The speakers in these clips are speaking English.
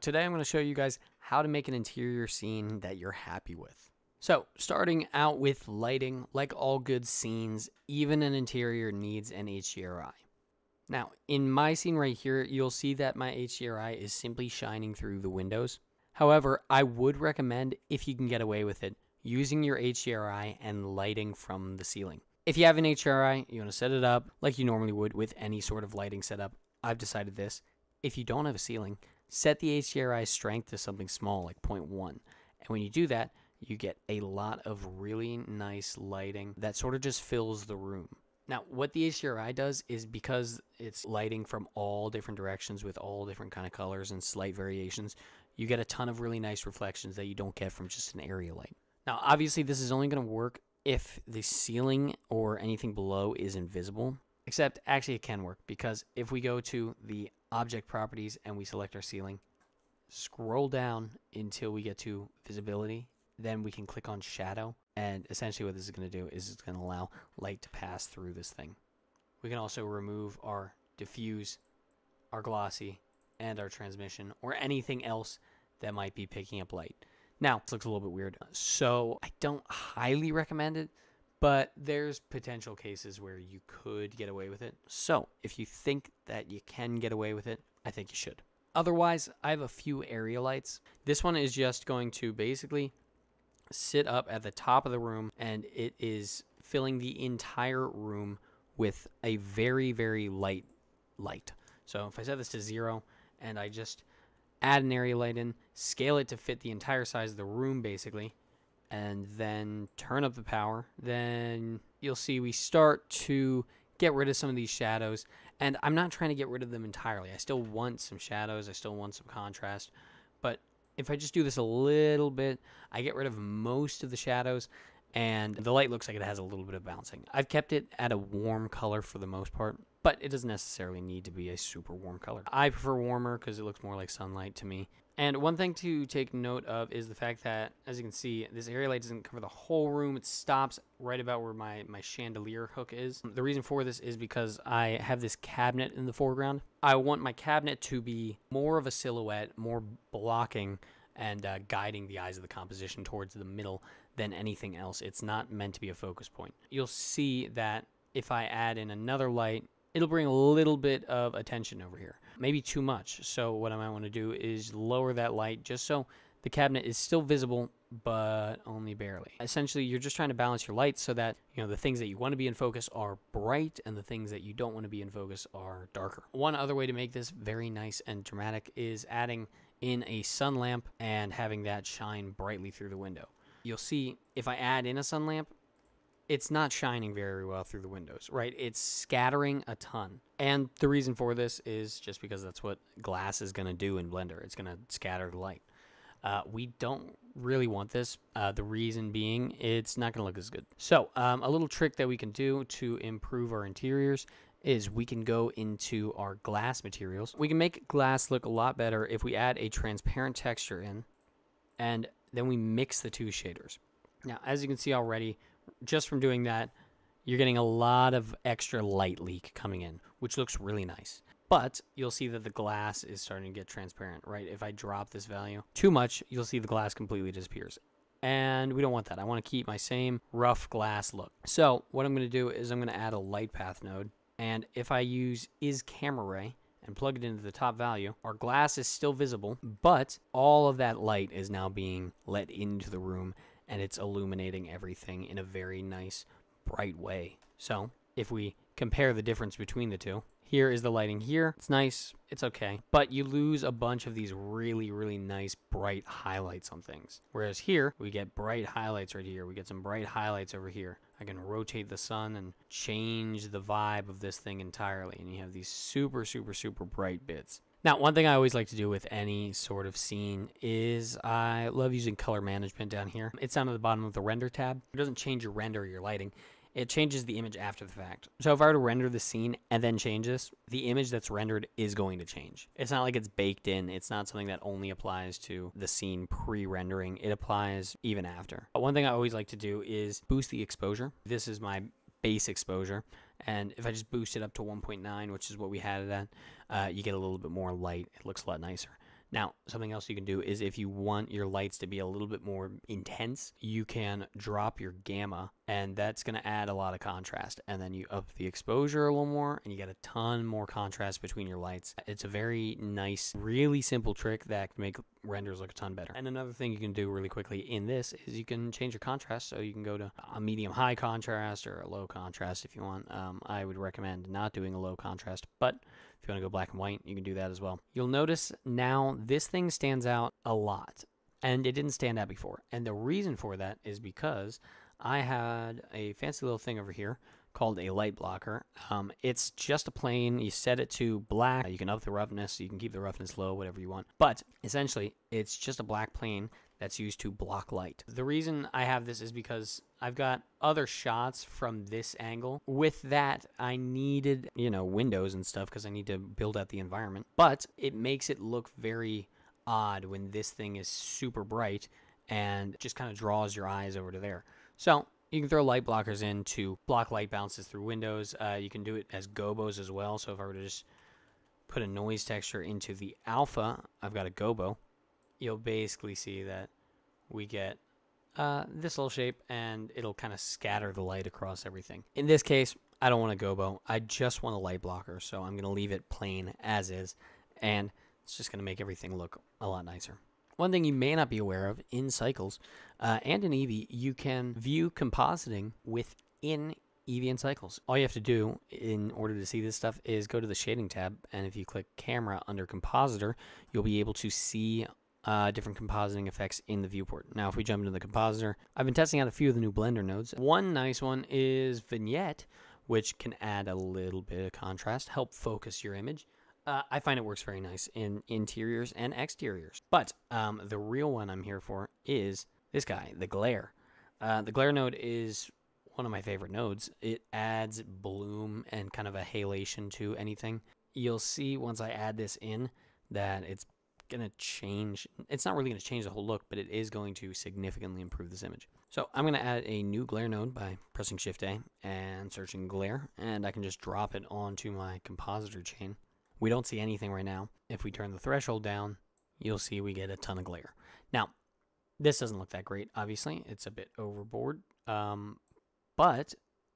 Today I'm going to show you guys how to make an interior scene that you're happy with. So starting out with lighting, like all good scenes, even an interior needs an HDRI. Now in my scene right here, you'll see that my HDRI is simply shining through the windows. However, I would recommend, if you can get away with it, using your HDRI and lighting from the ceiling. If you have an HDRI, you want to set it up like you normally would with any sort of lighting setup. I've decided this. If you don't have a ceiling, set the HDRI strength to something small like 0.1. And when you do that, you get a lot of really nice lighting that sort of just fills the room. Now, what the HDRI does is, because it's lighting from all different directions with all different kind of colors and slight variations, you get a ton of really nice reflections that you don't get from just an area light. Now, obviously, this is only going to work if the ceiling or anything below is invisible. Except actually it can work, because if we go to the object properties and we select our ceiling, scroll down until we get to visibility, then we can click on shadow, and essentially what this is going to do is it's going to allow light to pass through this thing. We can also remove our diffuse, our glossy, and our transmission, or anything else that might be picking up light. Now, this looks a little bit weird, so I don't highly recommend it, but there's potential cases where you could get away with it. So if you think that you can get away with it, I think you should. Otherwise, I have a few area lights. This one is just going to basically sit up at the top of the room, and it is filling the entire room with a very, very light light. So if I set this to 0 and I just add an area light in, scale it to fit the entire size of the room basically, and then turn up the power, then you'll see we start to get rid of some of these shadows. And I'm not trying to get rid of them entirely. I still want some shadows, I still want some contrast, but if I just do this a little bit, I get rid of most of the shadows, and the light looks like it has a little bit of bouncing. I've kept it at a warm color for the most part, but it doesn't necessarily need to be a super warm color. I prefer warmer because it looks more like sunlight to me. And one thing to take note of is the fact that, as you can see, this area light doesn't cover the whole room. It stops right about where my chandelier hook is. The reason for this is because I have this cabinet in the foreground. I want my cabinet to be more of a silhouette, more blocking and guiding the eyes of the composition towards the middle than anything else. It's not meant to be a focus point. You'll see that if I add in another light, it'll bring a little bit of attention over here, maybe too much. So what I might want to do is lower that light just so the cabinet is still visible, but only barely. Essentially, you're just trying to balance your lights so that, you know, the things that you want to be in focus are bright and the things that you don't want to be in focus are darker. One other way to make this very nice and dramatic is adding in a sun lamp and having that shine brightly through the window. You'll see if I add in a sun lamp, it's not shining very well through the windows, right? It's scattering a ton. And the reason for this is just because that's what glass is going to do in Blender. It's going to scatter the light. We don't really want this. The reason being, it's not going to look as good. So a little trick that we can do to improve our interiors is we can go into our glass materials. We can make glass look a lot better if we add a transparent texture in, and then we mix the two shaders. Now, as you can see already, just from doing that, you're getting a lot of extra light leak coming in, which looks really nice. But you'll see that the glass is starting to get transparent, right? If I drop this value too much, you'll see the glass completely disappears. And we don't want that. I want to keep my same rough glass look. So what I'm going to do is I'm going to add a light path node. And if I use isCameraRay and plug it into the top value, our glass is still visible, but all of that light is now being let into the room, and it's illuminating everything in a very nice, bright way. So if we compare the difference between the two, here is the lighting here. It's nice, it's okay, but you lose a bunch of these really, really nice, bright highlights on things. Whereas here, we get bright highlights right here. We get some bright highlights over here. I can rotate the sun and change the vibe of this thing entirely, and you have these super, super, super bright bits. Now, one thing I always like to do with any sort of scene is I love using color management down here. It's down at the bottom of the render tab. It doesn't change your render or your lighting. It changes the image after the fact. So if I were to render the scene and then change this, the image that's rendered is going to change. It's not like it's baked in. It's not something that only applies to the scene pre-rendering. It applies even after. But one thing I always like to do is boost the exposure. This is my base exposure, and if I just boost it up to 1.9, which is what we had it at, you get a little bit more light. It looks a lot nicer. Now, something else you can do is if you want your lights to be a little bit more intense, you can drop your gamma, and that's going to add a lot of contrast. And then you up the exposure a little more, and you get a ton more contrast between your lights. It's a very nice, really simple trick that can make renders look a ton better. And another thing you can do really quickly in this is you can change your contrast. So you can go to a medium-high contrast or a low contrast if you want. I would recommend not doing a low contrast, but if you want to go black and white, you can do that as well. You'll notice now this thing stands out a lot, and it didn't stand out before. And the reason for that is because I had a fancy little thing over here called a light blocker. It's just a plane. You set it to black. You can up the roughness. You can keep the roughness low, whatever you want. But essentially, it's just a black plane that's used to block light. The reason I have this is because I've got other shots from this angle. With that, I needed, you know, windows and stuff because I need to build out the environment. But it makes it look very odd when this thing is super bright and just kind of draws your eyes over to there. So you can throw light blockers in to block light bounces through windows. You can do it as gobos as well. So if I were to just put a noise texture into the alpha, I've got a gobo. You'll basically see that we get this little shape, and it'll kind of scatter the light across everything. In this case, I don't want a gobo. I just want a light blocker. So I'm going to leave it plain as is, and it's just going to make everything look a lot nicer. One thing you may not be aware of in Cycles and in Eevee, you can view compositing within Eevee and Cycles. All you have to do in order to see this stuff is go to the shading tab, and if you click camera under compositor, you'll be able to see different compositing effects in the viewport. Now, if we jump into the compositor, I've been testing out a few of the new Blender nodes. One nice one is vignette, which can add a little bit of contrast, help focus your image. I find it works very nice in interiors and exteriors. But the real one I'm here for is this guy, the glare. The glare node is one of my favorite nodes. It adds bloom and kind of a halation to anything. You'll see once I add this in that it's going to change. It's not really going to change the whole look, but it is going to significantly improve this image. So I'm going to add a new glare node by pressing Shift-A and searching glare, and I can just drop it onto my compositor chain. We don't see anything right now. If we turn the threshold down, you'll see we get a ton of glare. Now, this doesn't look that great, obviously. It's a bit overboard, but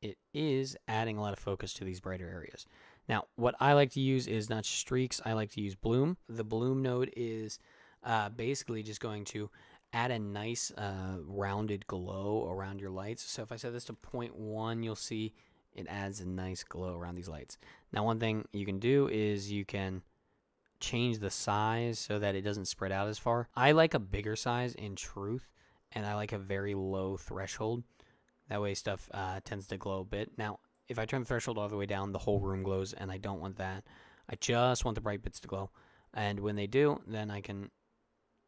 it is adding a lot of focus to these brighter areas. Now, what I like to use is not streaks. I like to use bloom. The bloom node is basically just going to add a nice rounded glow around your lights. So if I set this to 0.1, you'll see it adds a nice glow around these lights. Now, one thing you can do is you can change the size so that it doesn't spread out as far. I like a bigger size in truth, and I like a very low threshold. That way stuff tends to glow a bit. Now, if I turn the threshold all the way down, the whole room glows, and I don't want that. I just want the bright bits to glow. And when they do, then I can,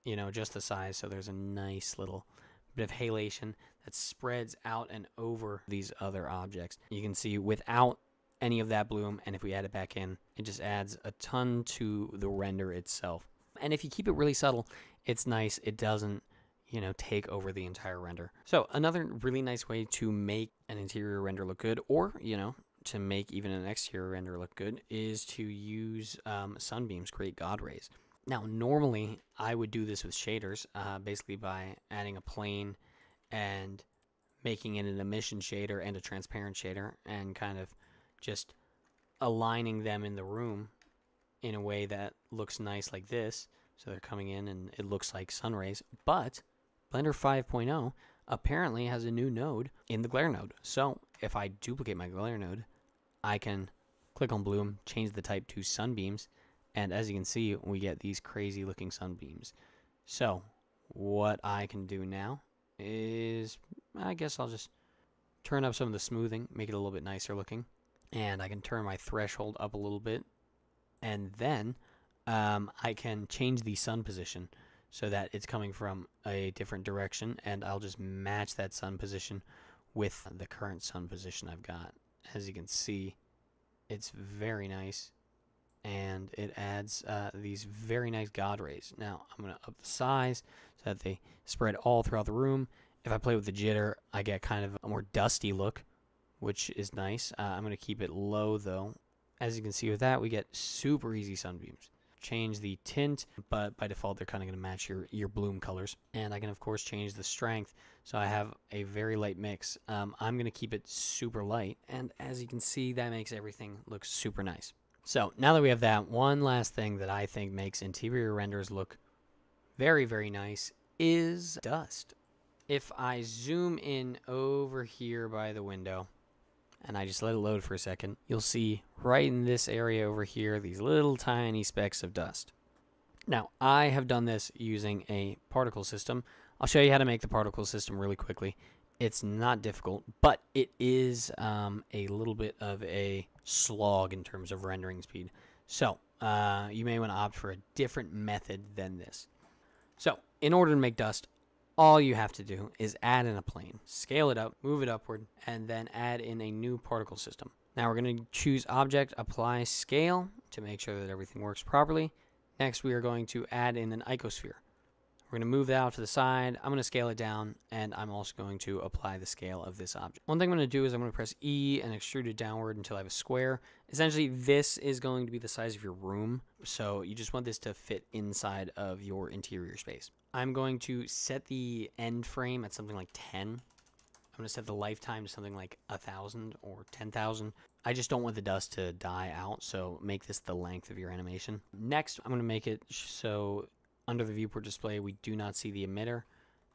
you know, adjust the size so there's a nice little bit of halation that spreads out and over these other objects. You can see without any of that bloom, and if we add it back in, it just adds a ton to the render itself. And if you keep it really subtle, it's nice. It doesn't, you know, take over the entire render. So another really nice way to make an interior render look good, or, you know, to make even an exterior render look good, is to use sunbeams, create God rays. Now, normally I would do this with shaders, basically by adding a plane and making it an emission shader and a transparent shader, and kind of just aligning them in the room in a way that looks nice like this. So they're coming in and it looks like sun rays. But Blender 5.0 apparently has a new node in the glare node. So if I duplicate my glare node, I can click on bloom, change the type to sunbeams, and as you can see, we get these crazy looking sunbeams. So what I can do now is, I guess I'll just turn up some of the smoothing, make it a little bit nicer looking. And I can turn my threshold up a little bit. And then I can change the sun position so that it's coming from a different direction. And I'll just match that sun position with the current sun position I've got. As you can see, it's very nice. And it adds these very nice God rays. Now, I'm going to up the size so that they spread all throughout the room. If I play with the jitter, I get kind of a more dusty look, which is nice. I'm going to keep it low, though. As you can see with that, we get super easy sunbeams. change the tint, but by default they're kind of going to match your bloom colors. And I can of course change the strength, so I have a very light mix. I'm going to keep it super light, and as you can see, that makes everything look super nice. So now that we have that, one last thing that I think makes interior renders look very, very nice is dust. If I zoom in over here by the window and I just let it load for a second, you'll see right in this area over here, these little tiny specks of dust. Now, I have done this using a particle system. I'll show you how to make the particle system really quickly. It's not difficult, but it is a little bit of a slog in terms of rendering speed. So you may want to opt for a different method than this. So in order to make dust, all you have to do is add in a plane, scale it up, move it upward, and then add in a new particle system. Now we're going to choose Object, Apply Scale to make sure that everything works properly. Next, we are going to add in an icosphere. We're going to move that out to the side. I'm going to scale it down, and I'm also going to apply the scale of this object. One thing I'm going to do is I'm going to press E and extrude it downward until I have a square. Essentially, this is going to be the size of your room, so you just want this to fit inside of your interior space. I'm going to set the end frame at something like 10. I'm going to set the lifetime to something like 1,000 or 10,000. I just don't want the dust to die out, so make this the length of your animation. Next, I'm going to make it so under the viewport display, we do not see the emitter.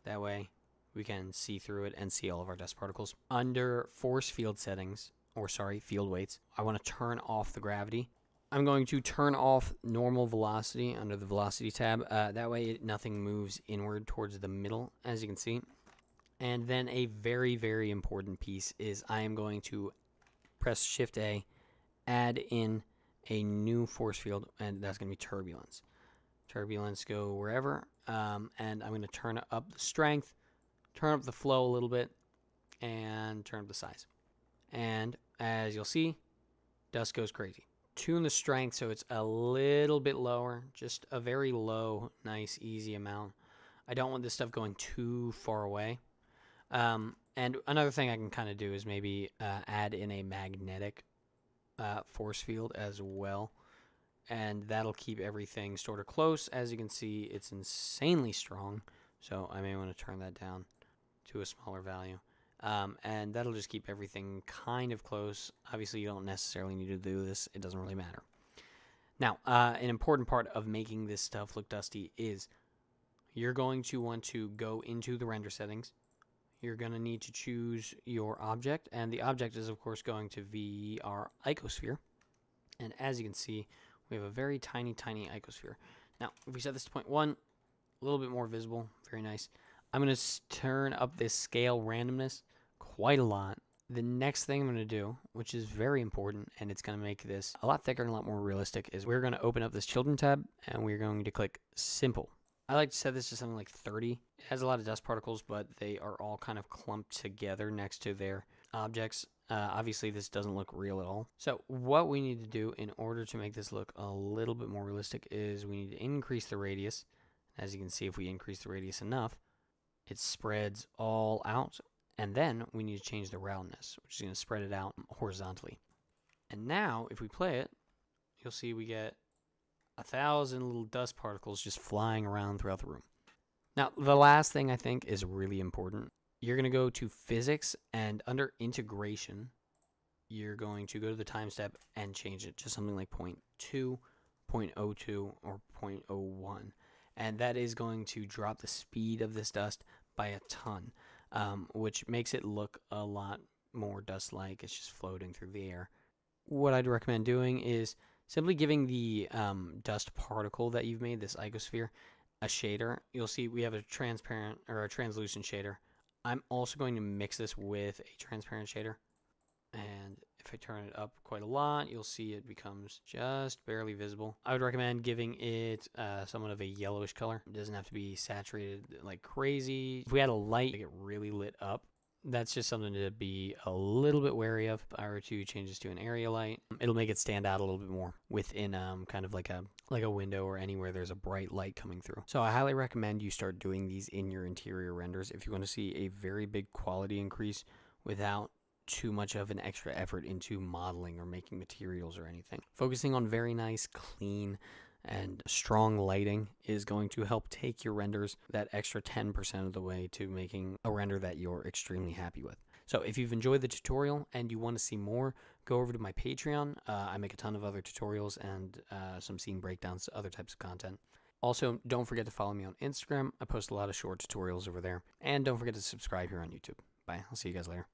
That way, we can see through it and see all of our dust particles. Under force field settings, or sorry, field weights, I want to turn off the gravity. I'm going to turn off normal velocity under the velocity tab. That way, nothing moves inward towards the middle, as you can see. And then a very, very important piece is I am going to press Shift A, add in a new force field, and that's going to be turbulence. Turbulence, go wherever, and I'm going to turn up the strength, turn up the flow a little bit, and turn up the size. And as you'll see, dust goes crazy. Tune the strength so it's a little bit lower, just a very low, nice, easy amount. I don't want this stuff going too far away. And another thing I can kind of do is maybe add in a magnetic force field as well. And that'll keep everything sort of close. As you can see, it's insanely strong, so I may want to turn that down to a smaller value. And that'll just keep everything kind of close. Obviously, you don't necessarily need to do this. It doesn't really matter. Now, an important part of making this stuff look dusty is you're going to want to go into the render settings. You're going to need to choose your object, and the object is, of course, going to be our icosphere. And as you can see, we have a very tiny, tiny icosphere. Now, if we set this to 0.1, a little bit more visible, very nice. I'm going to turn up this scale randomness quite a lot. The next thing I'm going to do, which is very important, and it's going to make this a lot thicker and a lot more realistic, is we're going to open up this Children tab, and we're going to click Simple. I like to set this to something like 30. It has a lot of dust particles, but they are all kind of clumped together next to their objects. Obviously, this doesn't look real at all. So what we need to do in order to make this look a little bit more realistic is we need to increase the radius. As you can see, if we increase the radius enough, it spreads all out. And then we need to change the roundness, which is going to spread it out horizontally. And now, if we play it, you'll see we get 1,000 little dust particles just flying around throughout the room. Now, the last thing I think is really important. You're going to go to Physics, and under Integration, you're going to go to the time step and change it to something like 0.2, 0.02, or 0.01. And that is going to drop the speed of this dust by a ton, which makes it look a lot more dust-like. It's just floating through the air. What I'd recommend doing is simply giving the dust particle that you've made, this icosphere, a shader. You'll see we have a transparent or a translucent shader. I'm also going to mix this with a transparent shader, and if I turn it up quite a lot, you'll see it becomes just barely visible. I would recommend giving it somewhat of a yellowish color. It doesn't have to be saturated like crazy. If we had a light, it really lit up. That's just something to be a little bit wary of. If I were to change this to an area light, it'll make it stand out a little bit more within kind of like a window or anywhere there's a bright light coming through. So I highly recommend you start doing these in your interior renders if you want to see a very big quality increase without too much of an extra effort into modeling or making materials or anything. Focusing on very nice, clean, and strong lighting is going to help take your renders that extra 10% of the way to making a render that you're extremely happy with. So if you've enjoyed the tutorial and you want to see more, go over to my Patreon. I make a ton of other tutorials and some scene breakdowns to other types of content. Also, don't forget to follow me on Instagram. I post a lot of short tutorials over there. And don't forget to subscribe here on YouTube. Bye. I'll see you guys later.